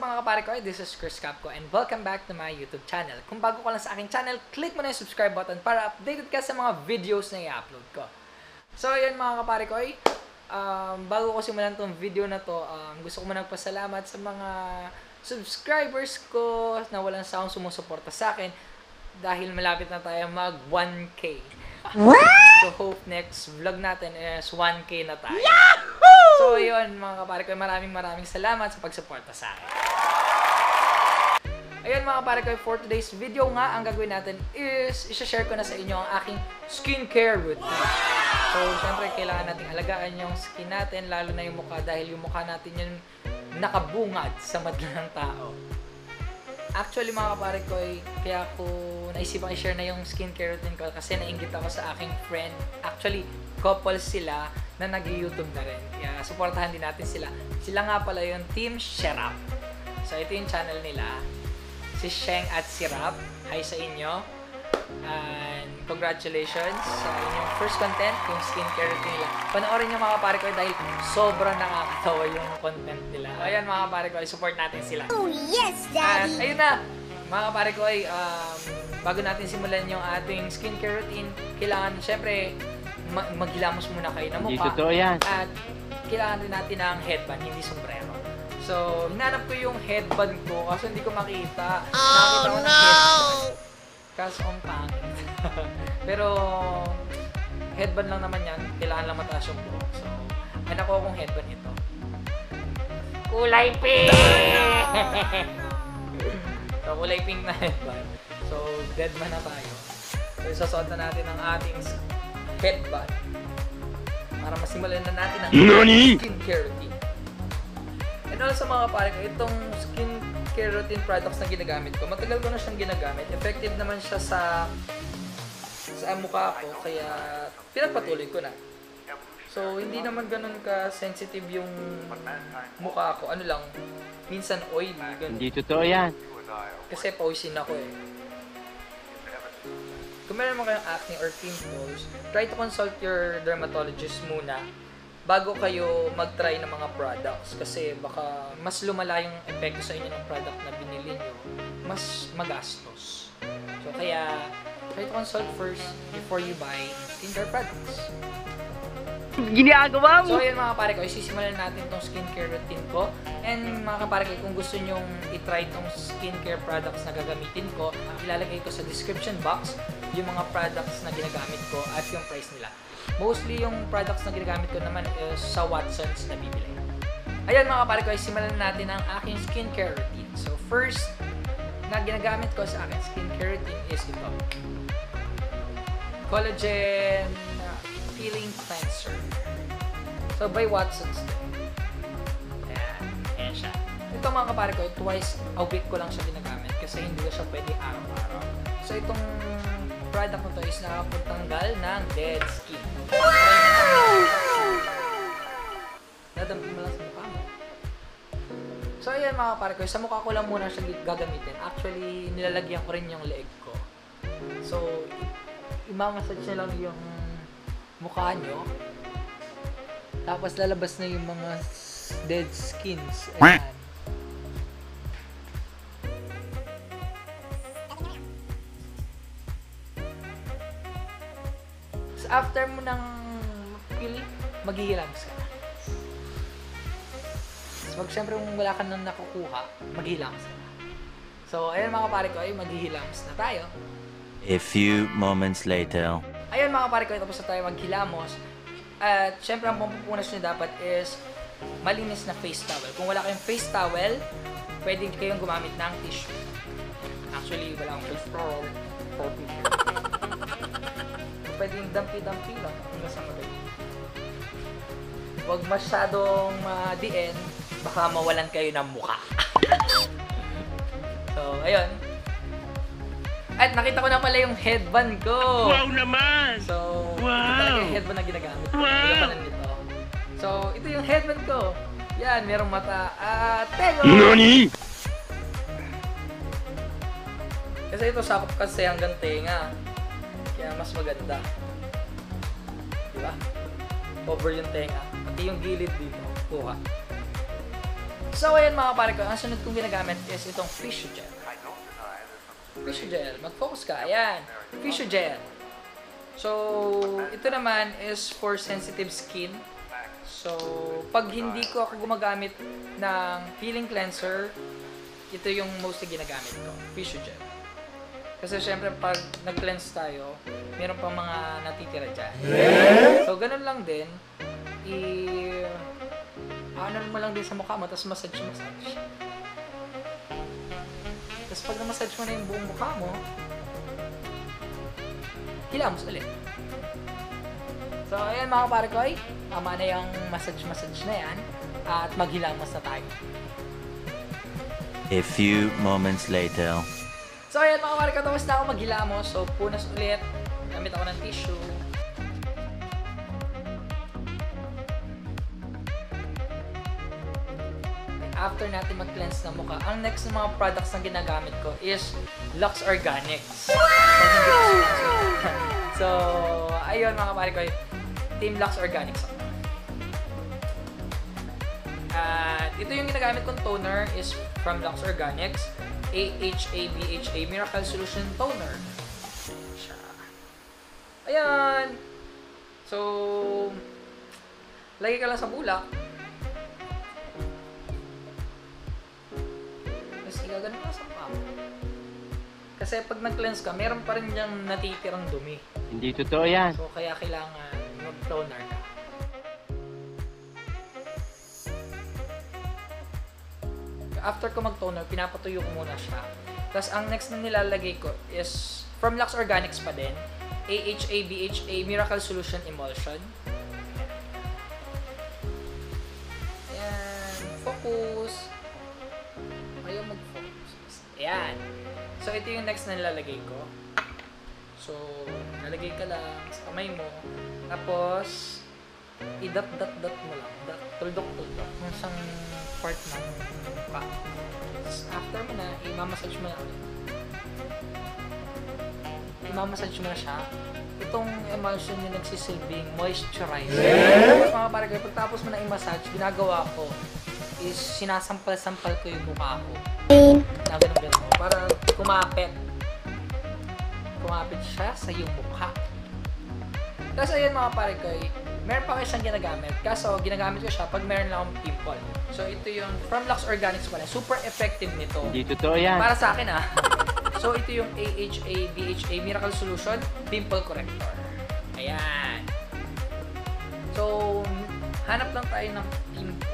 up mga kapare ko? This is Cris Capco and welcome back to my YouTube channel. Kung bago ka lang sa aking channel, click mo na yung subscribe button para updated ka sa mga videos na i-upload ko. So yun mga kapare ko, bago ko simulan tong video na to, gusto ko muna nagpasalamat sa mga subscribers ko na walang sawang sumusuporta sa akin dahil malapit na tayo mag 1K. So hope next vlog natin is 1K na tayo. Yahoo! So yun mga kapare ko, maraming salamat sa pagsuporta sa akin. Ayun mga kapare ko, for today's video nga, ang gagawin natin is i-share ko na sa inyo ang aking skincare routine. So syempre kailangan nating alagaan yung skin natin, lalo na yung mukha dahil yung mukha natin yung nakabungad sa madla ng tao. Actually mga kapare ko, kaya ako naisipang i-share na yung skincare routine ko kasi nainggit ako sa aking friend. Actually, couple sila na nag-YouTube na rin. Kaya supportahan din natin sila. Sila nga pala yung Team Sherap. So ito yung channel nila. Si Sheng at Sirap. Hi sa inyo. And congratulations sa inyong first content, yung skincare routine nila. Panoorin nyo mga kapare ko dahil sobrang nakakatawa yung content nila. Ayan mga kapare ko, support natin sila. Oh yes, Daddy! At ayun na! Mga kapare ko, bago natin simulan yung ating skincare routine, kailangan syempre maghilamos muna kayo ng mukha. At kailangan din natin ng headband, hindi sombrero. So, hinanap ko yung headband ko kasi hindi ko makita. Nakakita ko ng headband. Kasi ang pangit. Pero, headband lang naman yan. Kailangan lang mataas yung buhok. So, ay nakuha kong headband ito. Kulay pink! So, kulay pink na headband. So, deadman na tayo. So, isasuot na natin ang ating headband para masimulan na natin ang skincare routine. And also mga kapare ko, itong skincare routine products na ginagamit ko, matagal ko na siyang ginagamit. Effective naman siya sa mukha ko, kaya pinagpatuloy ko na. So hindi naman ganun ka sensitive yung mukha ko, ano lang, minsan oily. Hindi totoo yan. Kasi pausin ako eh. Kung meron mo kayong acne or pimples, try to consult your dermatologist muna bago kayo mag-try ng mga products kasi baka mas lumala yung epekto sa inyo ng product na binili nyo, mas magastos. So kaya, try to consult first before you buy skincare products. Ginagawa mo! So yun mga kapare ko, isisimulan natin itong skincare routine ko. And mga kapare ko, kung gusto nyong itry itong skincare products na gagamitin ko, ilalagay ko sa description box yung mga products na ginagamit ko at yung price nila. Mostly yung products na ginagamit ko naman is sa Watsons na bibili. Ayan mga kapare ko, isimulan natin ang aking skincare routine. So first na ginagamit ko sa aking skincare routine is ito. Collagen Peeling Cleanser. So, by Watsons. Ayan. Ayan siya. Ito mga kapare ko, twice a week ko lang siya ginagamit kasi hindi ko siya pwede araw-araw. So, itong product na to is nakapagtanggal ng dead skin. Wow! Dadampi mo lang sa mukha mo. So, ayan mga kapare ko, sa mukha ko lang muna siya gagamitin. Actually, nilalagyan ko rin yung leeg ko. So, imamassage na lang yung mukha nyo, tapos lalabas na yung mga dead skins. Ayan. So after mo ng peel, maghihilamos ka na. So siyempre kung wala ka nang nakukuha, maghihilamos ka na. So ayan mga pare ko, ay maghihilamos na tayo. A few moments later. Ayan mga kapare ko, tapos na tayo maghilamos. At syempre ang pampupunas nyo dapat is malinis na face towel. Kung wala kayong face towel, pwede kayong gumamit ng tissue. Actually, wala akong face towel. Pwede yung dampi-dampi lang. Huwag masyadong madiin, baka mawalan kayo ng mukha. So, ayun. At nakita ko na pala yung headband ko. Wow naman! So, ito talaga yung headband na ginagamit ko. Wow! So, ito yung headband ko. Yan, merong mata at tego! Nani? Kasi ito, sakop kasi hanggang tenga. Kaya mas maganda. Diba? Cover yung tenga. Pati yung gilid dito. Kuha. So ayun mga pare ko, ang sunod kong ginagamit is itong Fissure Gel. Fissure Gel, mag-focus ka, ayan. Fissure Gel. So, ito naman is for sensitive skin. So, pag hindi ko ako gumagamit ng peeling cleanser, ito yung mostly ginagamit ko, Fissure Gel. Kasi syempre pag nag-cleanse tayo, meron pang mga natitira dyan. So, ganun lang din. Ano mo lang din sa mukha mo, tapos massage. Tapos pag na-massage mo na yung buong mukha mo, hilamos ulit. So, ayan mga pare ko, ay, tama na yung massage na yan. At maghilamos na tayo. A few moments later. So ayan mga pare ko, tapos na ako maghilamos. So, punas ulit. Gamit ako ng tissue. After natin mag-cleanse ng mukha, ang next na mga products na ginagamit ko is Luxe Organix. Wow! So, ayun mga pare ko, Team Luxe Organix ako. At ito yung ginagamit kong toner is from Luxe Organix, AHA BHA Miracle Solution Toner. Ayan! So, lagay ka lang sa bulak. Gagano ka sa pang. Kasi pag nag-cleanse ka, meron pa rin niyang natitirang dumi. Hindi totoo yan. So kaya kailangan mag-toner ka. After ko mag-toner, pinapatuyo ko muna siya. Tapos ang next na nilalagay ko is from Luxe Organix pa din, AHA BHA Miracle Solution Emulsion. Ayan, focus. Ayaw mag-focus. Ayan. So, ito yung next na nilalagay ko. So, nalagay ka lang sa kamay mo. Tapos, i-dot-dot-dot mo lang. Tuldok-tuldok. Yung isang part ng mukha. Tapos, after mo na, i-massage mo na ulit. I-massage mo na siya. Itong emulsion yung nagsisilbing moisturizer. Tapos, mga pare, pagtapos mo na i-massage, ginagawa ko is sinasampal-sampal ko yung mukha ko. Ganun-ganun ko. Para kumapit. Kumapit siya sa yung mukha. Tapos ayun mga pare ko, meron pa kayo siyang ginagamit. Kaso ginagamit ko siya pag meron lang akong pimple. So ito yung from Luxe Organix pala. Super effective nito. Hindi totoo yan. Para sa akin ah. So ito yung AHA BHA Miracle Solution Pimple Corrector. Ayan. So hanap lang tayo ng pimple.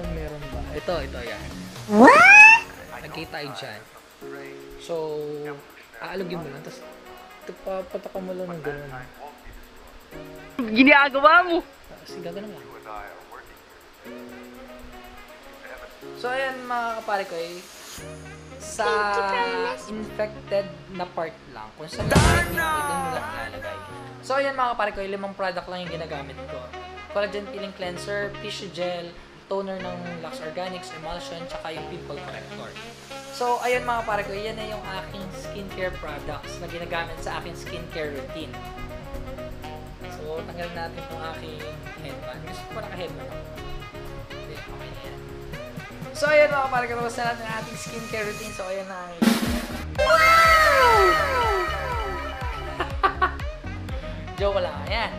Kung meron ba? Ito, yan. What? Nagkita tayo dyan. So, aalugin mo lang. Tapos, pataka mo lang ng gano'n. Giniagawa mo! Tapos, gagano lang. So, ayan mga kapare ko eh. Sa infected na part lang. Kung saan lang, doon mo lang ilalagay. So, ayan mga kapare ko eh. 5 product lang yung ginagamit ko. Collagen Peeling Cleanser, Tissue Gel, toner ng Luxe Organix, emulsion, tsaka yung pimple corrector. So, ayun mga pare ko, yan na yung aking skincare products na ginagamit sa aking skincare routine. So, tanggalin natin yung aking headband. Gusto ko pa naka-headband ako. Okay, okay na yan. So, ayun mga pare ko, tapos na natin ang ating skincare routine. So, ayun na ang... Wow! Joke lang, ayan.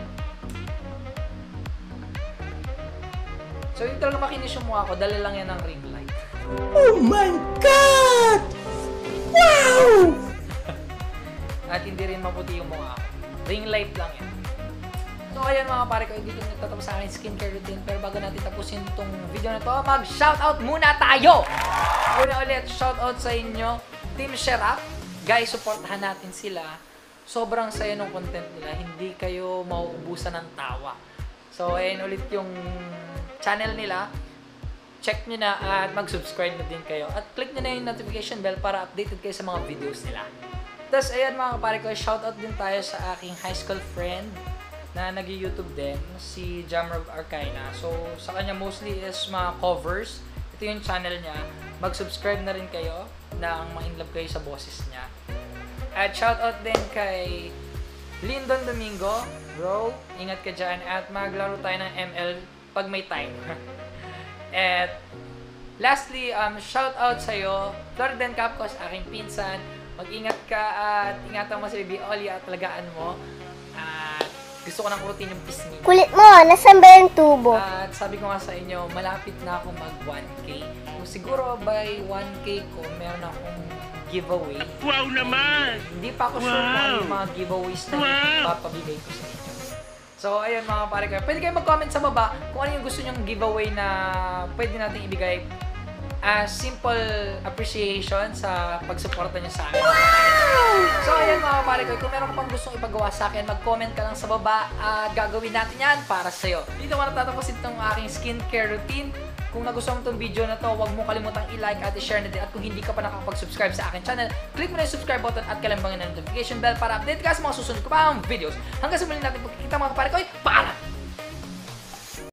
So, yung talaga makinis yung mukha ko, dala lang yan ng ring light. Oh my God! Wow! At hindi rin maputi yung mukha ko. Ring light lang yan. So, ayan mga pare ko, hindi ko nagtatapos sa akin skincare routine. Pero bago natin tapusin itong video na ito, mag-shoutout muna tayo! Una ulit, shoutout sa inyo, Team Sherap. Guys, supportahan natin sila. Sobrang saya ng content nila. Hindi kayo mauubusan ng tawa. So, ayan ulit yung channel nila, check nyo na at mag-subscribe na din kayo. At click nyo na yung notification bell para updated kayo sa mga videos nila. Tapos ayan mga kapare ko, shoutout din tayo sa aking high school friend na nag-YouTube din, si Jamrab Archina. So sa kanya mostly is mga covers. Ito yung channel niya. Mag-subscribe na rin kayo na ma-inlove kayo sa boses niya. At shoutout din kay Lyndon Domingo. Bro, ingat ka dyan at maglaro tayo ng ML pag may time. At lastly, shout out sa'yo, Jordan Capco, aking pinsan. Mag-ingat ka at ingatan mo si Baby Oli at alagaan mo. At gusto ko ng routine yung pisngi. Kulit mo! Nasaan ba yung tubo? At sabi ko nga sa inyo, malapit na akong mag 1K. Kung siguro by 1K ko, meron akong giveaway. Wow naman! Hindi pa ako sure kung ano yung mga giveaways na papabigay ko sa inyo. So, ayun mga pare kayo. Pwede kayo mag-comment sa baba kung ano yung gusto nyong giveaway na pwede natin ibigay as simple appreciation sa pagsuporta nyo sa akin. Wow! So, ayun mga pare kayo. Kung meron ka pang gustong ipagawa sa akin, mag-comment ka lang sa baba at gagawin natin yan para sa'yo. Dito ko natatapusin itong aking skincare routine. Kung nagustuhan mo itong video na to, huwag mo kalimutang i-like at i-share na din. At kung hindi ka pa nakapag-subscribe sa akin channel, click mo na yung subscribe button at kalambangin na notification bell para update ka sa mga susunod ko pa ang videos. Hanggang sa muli natin pagkikita mga kapare ko, paalam!